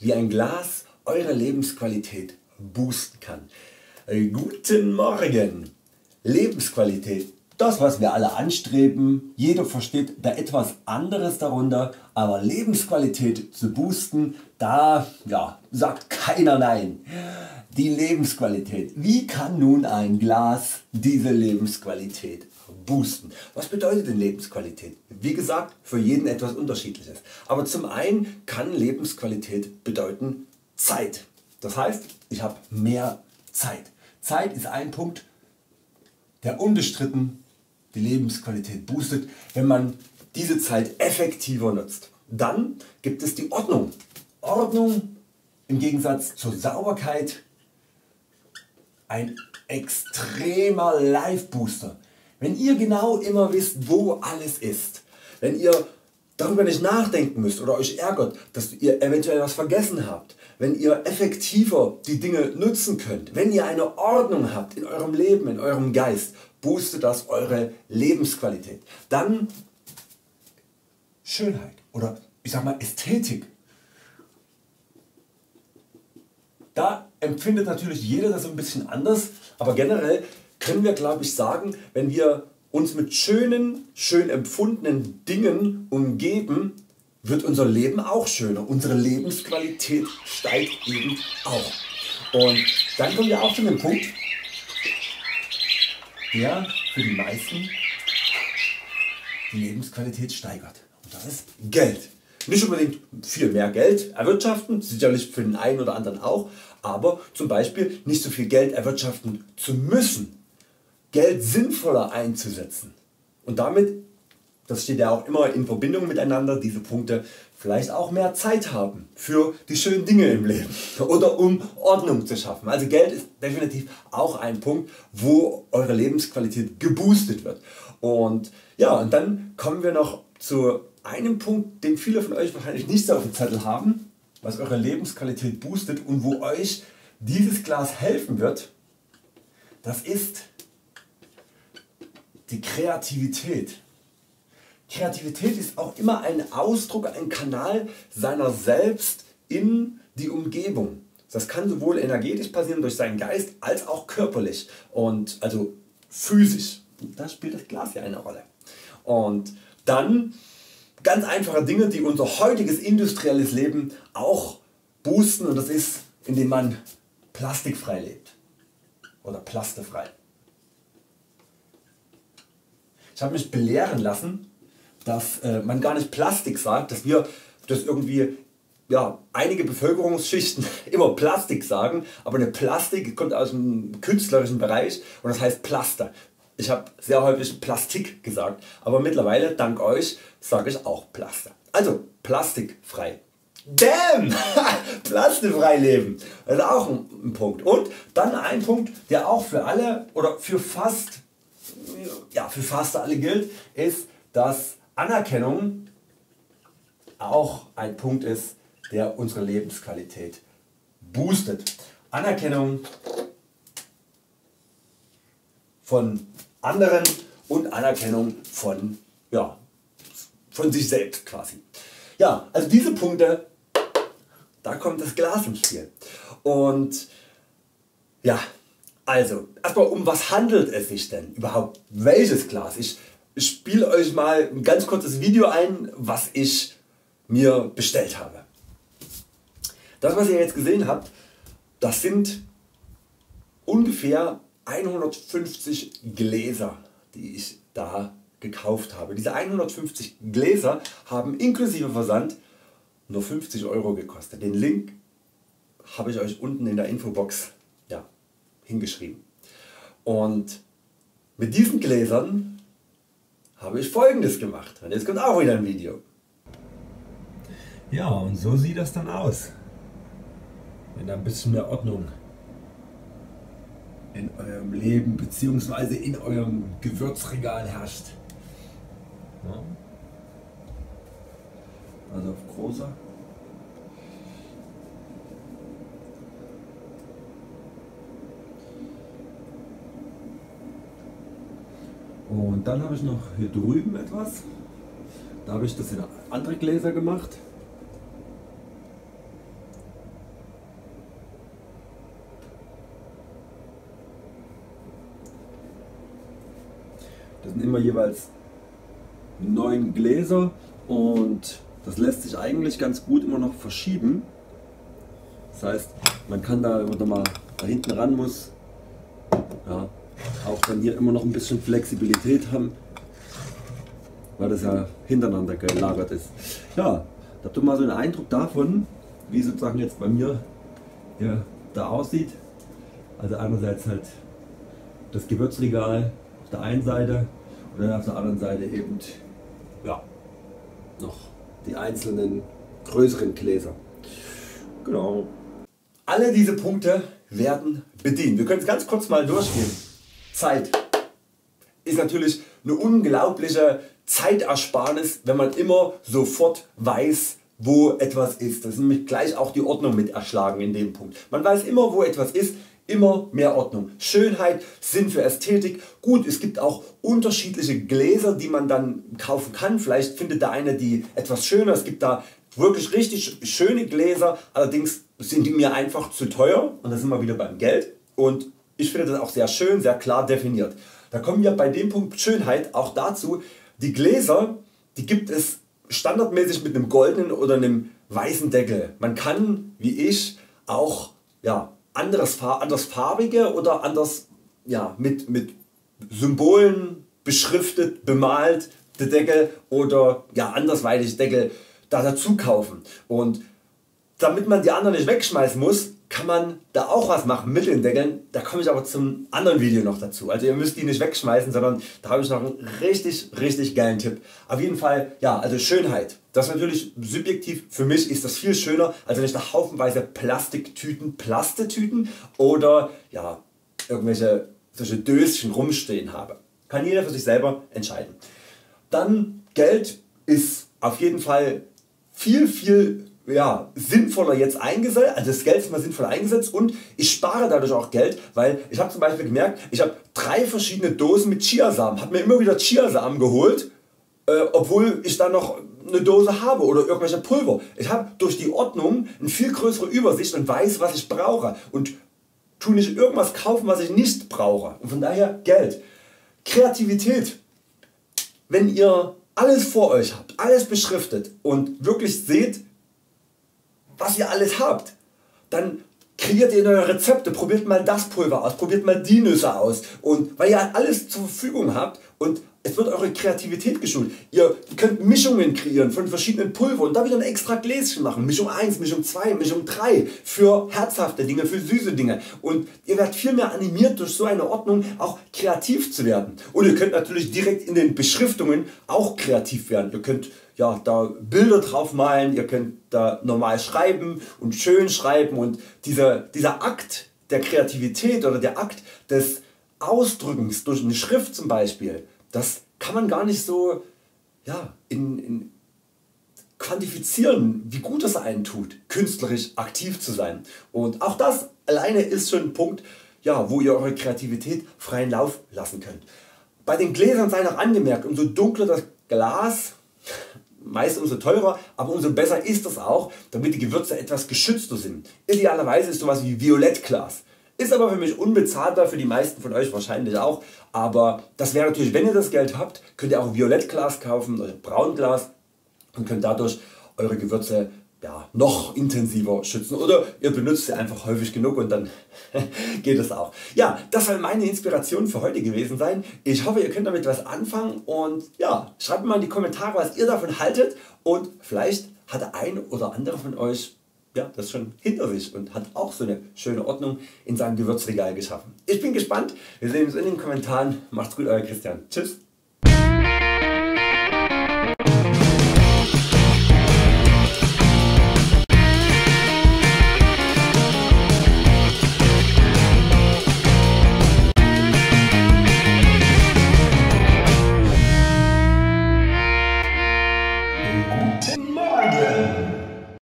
wie ein Glas eure Lebensqualität boosten kann. Guten Morgen! Lebensqualität, das was wir alle anstreben, jeder versteht da etwas anderes darunter, aber Lebensqualität zu boosten, da sagt keiner nein. Die Lebensqualität, wie kann nun ein Glas diese Lebensqualität boosten? Was bedeutet denn Lebensqualität? Wie gesagt, für jeden etwas Unterschiedliches, aber zum einen kann Lebensqualität bedeuten Zeit. Das heißt, ich habe mehr Zeit. Zeit ist ein Punkt, der unbestritten die Lebensqualität boostet, wenn man diese Zeit effektiver nutzt. Dann gibt es die Ordnung. Ordnung im Gegensatz zur Sauberkeit ein extremer Life Booster. Wenn ihr genau immer wisst, wo alles ist, wenn ihr darüber nicht nachdenken müsst oder euch ärgert, dass ihr eventuell was vergessen habt, wenn ihr effektiver die Dinge nutzen könnt, wenn ihr eine Ordnung habt in eurem Leben, in eurem Geist, boostet das eure Lebensqualität. Dann Schönheit oder ich sag mal Ästhetik. Da empfindet natürlich jeder das ein bisschen anders, aber generell können wir glaube ich sagen, wenn wir uns mit schönen, schön empfundenen Dingen umgeben, wird unser Leben auch schöner, unsere Lebensqualität steigt eben auch. Und dann kommen wir auch zu dem Punkt, der für die meisten die Lebensqualität steigert. Und das ist Geld. Nicht unbedingt viel mehr Geld erwirtschaften, sicherlich für den einen oder anderen auch, aber zum Beispiel nicht so viel Geld erwirtschaften zu müssen, Geld sinnvoller einzusetzen und damit, das steht ja auch immer in Verbindung miteinander, diese Punkte, vielleicht auch mehr Zeit haben für die schönen Dinge im Leben oder um Ordnung zu schaffen. Also Geld ist definitiv auch ein Punkt, wo eure Lebensqualität geboostet wird. Und ja, und dann kommen wir noch zu einem Punkt, den viele von euch wahrscheinlich nicht so auf dem Zettel haben, was eure Lebensqualität boostet und wo euch dieses Glas helfen wird. Das ist die Kreativität. Kreativität ist auch immer ein Ausdruck, ein Kanal seiner selbst in die Umgebung. Das kann sowohl energetisch passieren durch seinen Geist als auch körperlich und also physisch. Da spielt das Glas ja eine Rolle. Und dann ganz einfache Dinge, die unser heutiges industrielles Leben auch boosten, und das ist, indem man plastikfrei lebt oder plastefrei. Ich habe mich belehren lassen, dass man gar nicht Plastik sagt, dass wir das irgendwie, einige Bevölkerungsschichten immer Plastik sagen, aber eine Plastik kommt aus dem künstlerischen Bereich und das heißt Plaster. Ich habe sehr häufig Plastik gesagt, aber mittlerweile dank euch sage ich auch Plaster. Also plastikfrei. Damn! Plastikfrei leben! Das ist auch ein Punkt. Und dann ein Punkt, der auch für alle oder für fast alle gilt, ist, dass Anerkennung auch ein Punkt ist, der unsere Lebensqualität boostet. Anerkennung von anderen und Anerkennung von sich selbst quasi. Ja, also diese Punkte, da kommt das Glas ins Spiel. Und ja, also erstmal, um was handelt es sich denn überhaupt? Welches Glas? Ich spiele euch mal ein ganz kurzes Video ein, was ich mir bestellt habe. Das was ihr jetzt gesehen habt, das sind ungefähr 150 Gläser, die ich da gekauft habe. Diese 150 Gläser haben inklusive Versand nur 50 Euro gekostet. Den Link habe ich euch unten in der Infobox hingeschrieben. Und mit diesen Gläsern habe ich Folgendes gemacht, und jetzt kommt auch wieder ein Video. Ja, und so sieht das dann aus, wenn da ein bisschen mehr Ordnung in eurem Leben bzw. in eurem Gewürzregal herrscht. Ja. Also auf großer. Und dann habe ich noch hier drüben etwas, da habe ich das in andere Gläser gemacht Das sind immer jeweils 9 Gläser und das lässt sich eigentlich ganz gut immer noch verschieben. Das heißt, man kann da, wenn man da mal da hinten ran muss, ja, auch dann hier immer noch ein bisschen Flexibilität haben, weil das ja hintereinander gelagert ist. Ja, da habt ihr mal so einen Eindruck davon, wie sozusagen jetzt bei mir hier da aussieht. Also einerseits halt das Gewürzregal auf der einen Seite und dann auf der anderen Seite eben ja, noch die einzelnen größeren Gläser. Genau. Alle diese Punkte werden bedient. Wir können es ganz kurz mal durchgehen. Zeit ist natürlich eine unglaubliche Zeitersparnis, wenn man immer sofort weiß, wo etwas ist. Das ist nämlich gleich auch die Ordnung mit erschlagen in dem Punkt. Man weiß immer, wo etwas ist, immer mehr Ordnung. Schönheit, Sinn für Ästhetik. Gut, es gibt auch unterschiedliche Gläser, die man dann kaufen kann. Vielleicht findet da eine, die etwas schöner. Es gibt da wirklich richtig schöne Gläser, allerdings sind die mir einfach zu teuer und da sind wir wieder beim Geld und ich finde das auch sehr schön, sehr klar definiert. Da kommen wir bei dem Punkt Schönheit auch dazu, die Gläser, die gibt es standardmäßig mit einem goldenen oder einem weißen Deckel. Man kann wie ich auch ja, andersfarbige oder anders ja, mit Symbolen beschriftet, bemalt der Deckel oder ja, andersweitig Deckel da dazu kaufen und damit man die anderen nicht wegschmeißen muss, kann man da auch was machen mit den Deckeln, da komme ich aber zum anderen Video noch dazu. Also ihr müsst die nicht wegschmeißen, sondern da habe ich noch einen richtig geilen Tipp. Auf jeden Fall, ja, also Schönheit, das ist natürlich subjektiv, für mich ist das viel schöner, als wenn ich da haufenweise Plastiktüten, Plastetüten oder ja, irgendwelche solche Döschen rumstehen habe. Kann jeder für sich selber entscheiden. Dann Geld ist auf jeden Fall viel ja, sinnvoller jetzt eingesetzt, also das Geld ist mal sinnvoller eingesetzt und ich spare dadurch auch Geld, weil ich habe zum Beispiel gemerkt, ich habe 3 verschiedene Dosen mit Chiasamen, habe mir immer wieder Chiasamen geholt, obwohl ich dann noch eine Dose habe oder irgendwelche Pulver. Ich habe durch die Ordnung eine viel größere Übersicht und weiß, was ich brauche und tu nicht irgendwas kaufen, was ich nicht brauche. Und von daher Geld. Kreativität. Wenn ihr alles vor euch habt, alles beschriftet und wirklich seht, was ihr alles habt, dann kreiert ihr neue Rezepte, probiert mal das Pulver aus, probiert mal die Nüsse aus und weil ihr alles zur Verfügung habt und es wird eure Kreativität geschult. Ihr könnt Mischungen kreieren von verschiedenen Pulvern und da wieder ein extra Gläschen machen, Mischung 1, Mischung 2, Mischung 3 für herzhafte Dinge, für süße Dinge und ihr werdet viel mehr animiert durch so eine Ordnung auch kreativ zu werden und ihr könnt natürlich direkt in den Beschriftungen auch kreativ werden. Ihr könnt ja, da Bilder drauf malen, ihr könnt da normal schreiben und schön schreiben und dieser Akt der Kreativität oder der Akt des Ausdrückens durch eine Schrift zum Beispiel, das kann man gar nicht so ja, in quantifizieren, wie gut es einen tut, künstlerisch aktiv zu sein und auch das alleine ist schon ein Punkt, ja, wo ihr eure Kreativität freien Lauf lassen könnt. Bei den Gläsern sei noch angemerkt, umso dunkler das Glas, meist umso teurer, aber umso besser ist das auch, damit die Gewürze etwas geschützter sind. Idealerweise ist sowas wie Violettglas. Ist aber für mich unbezahlbar, für die meisten von euch wahrscheinlich auch, aber das wäre natürlich, wenn ihr das Geld habt, könnt ihr auch Violettglas kaufen oder Braunglas und könnt dadurch eure Gewürze ja, noch intensiver schützen oder ihr benutzt sie einfach häufig genug und dann geht es auch. Ja, das soll meine Inspiration für heute gewesen sein. Ich hoffe ihr könnt damit was anfangen und ja, schreibt mir mal in die Kommentare was ihr davon haltet und vielleicht hat der ein oder andere von euch ja, das schon hinter sich und hat auch so eine schöne Ordnung in seinem Gewürzregal geschaffen. Ich bin gespannt, wir sehen uns in den Kommentaren. Macht's gut, euer Christian. Tschüss.